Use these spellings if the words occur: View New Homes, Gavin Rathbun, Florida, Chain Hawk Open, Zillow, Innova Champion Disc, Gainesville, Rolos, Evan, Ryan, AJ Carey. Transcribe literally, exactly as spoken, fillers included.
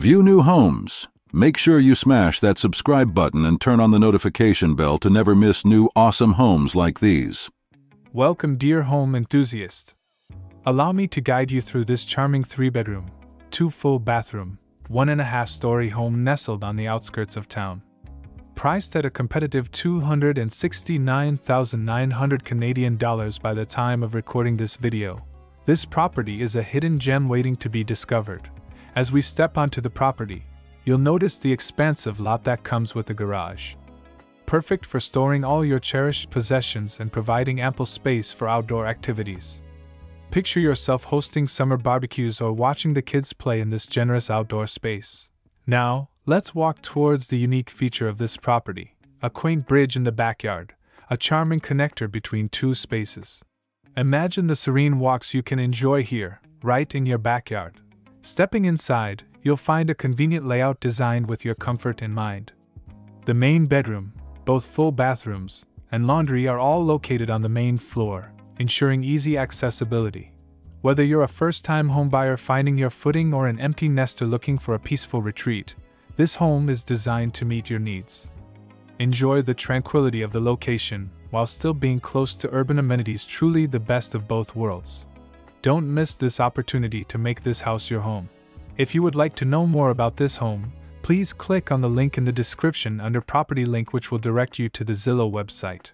View new homes. Make sure you smash that subscribe button and turn on the notification bell to never miss new awesome homes like these. Welcome, dear home enthusiast. Allow me to guide you through this charming three-bedroom, two full bathroom, one and a half story home nestled on the outskirts of town. Priced at a competitive two hundred sixty-nine thousand nine hundred Canadian dollars by the time of recording this video, this property is a hidden gem waiting to be discovered. As we step onto the property, you'll notice the expansive lot that comes with a garage. Perfect for storing all your cherished possessions and providing ample space for outdoor activities. Picture yourself hosting summer barbecues or watching the kids play in this generous outdoor space. Now, let's walk towards the unique feature of this property: a quaint bridge in the backyard, a charming connector between two spaces. Imagine the serene walks you can enjoy here, right in your backyard. Stepping inside, you'll find a convenient layout designed with your comfort in mind. The main bedroom, both full bathrooms, and laundry are all located on the main floor, ensuring easy accessibility. Whether you're a first-time homebuyer finding your footing or an empty nester looking for a peaceful retreat, this home is designed to meet your needs. Enjoy the tranquility of the location while still being close to urban amenities, truly the best of both worlds. Don't miss this opportunity to make this house your home. If you would like to know more about this home, please click on the link in the description under Property Link, which will direct you to the Zillow website.